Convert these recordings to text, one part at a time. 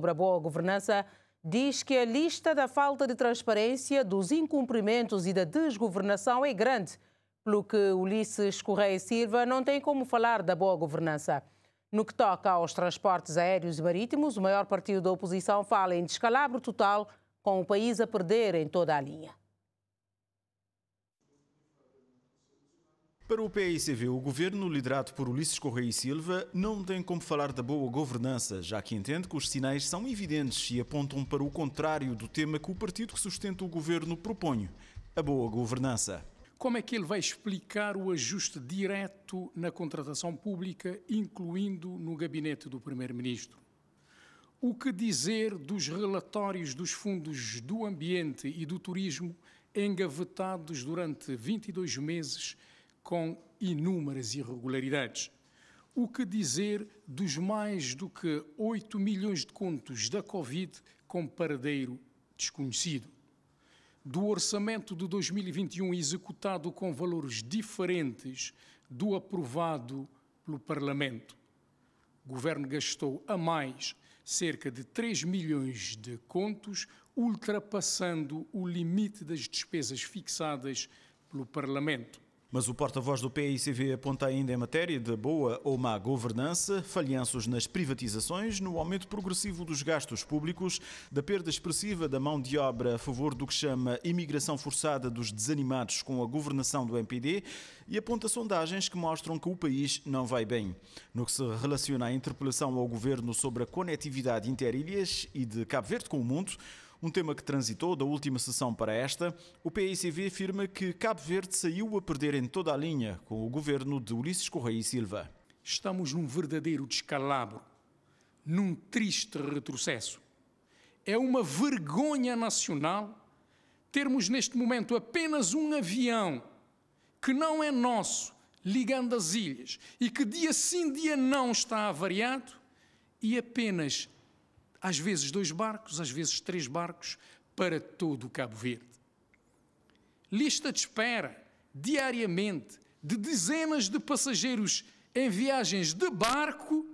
sobre a boa governança, diz que a lista da falta de transparência, dos incumprimentos e da desgovernação é grande, pelo que Ulisses Correia e Silva não tem como falar da boa governança. No que toca aos transportes aéreos e marítimos, o maior partido da oposição fala em descalabro total, com o país a perder em toda a linha. Para o PAICV, o governo liderado por Ulisses Correia e Silva não tem como falar da boa governança, já que entende que os sinais são evidentes e apontam para o contrário do tema que o partido que sustenta o governo propõe, a boa governança. Como é que ele vai explicar o ajuste direto na contratação pública, incluindo no gabinete do primeiro-ministro? O que dizer dos relatórios dos fundos do ambiente e do turismo engavetados durante 22 meses com inúmeras irregularidades? O que dizer dos mais do que 8 milhões de contos da Covid com paradeiro desconhecido? Do orçamento de 2021 executado com valores diferentes do aprovado pelo Parlamento? O governo gastou a mais cerca de 3 milhões de contos, ultrapassando o limite das despesas fixadas pelo Parlamento. Mas o porta-voz do PAICV aponta ainda, em matéria de boa ou má governança, falhanços nas privatizações, no aumento progressivo dos gastos públicos, da perda expressiva da mão de obra a favor do que chama imigração forçada dos desanimados com a governação do MPD, e aponta sondagens que mostram que o país não vai bem. No que se relaciona à interpelação ao governo sobre a conectividade interilhas e de Cabo Verde com o mundo, um tema que transitou da última sessão para esta, o PAICV afirma que Cabo Verde saiu a perder em toda a linha com o governo de Ulisses Correia e Silva. Estamos num verdadeiro descalabro, num triste retrocesso. É uma vergonha nacional termos neste momento apenas um avião que não é nosso, ligando as ilhas, e que dia sim, dia não está avariado, e apenas às vezes 2 barcos, às vezes 3 barcos, para todo o Cabo Verde. Lista de espera, diariamente, de dezenas de passageiros em viagens de barco,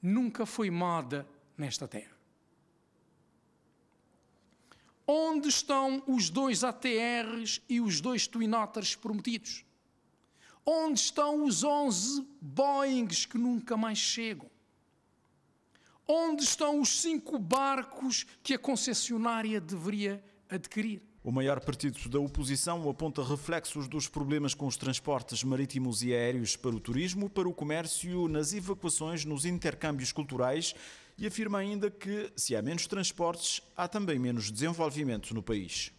nunca foi moda nesta terra. Onde estão os 2 ATRs e os 2 Twin Otters prometidos? Onde estão os 11 Boeings que nunca mais chegam? Onde estão os 5 barcos que a concessionária deveria adquirir? O maior partido da oposição aponta reflexos dos problemas com os transportes marítimos e aéreos para o turismo, para o comércio, nas evacuações, nos intercâmbios culturais, e afirma ainda que, se há menos transportes, há também menos desenvolvimento no país.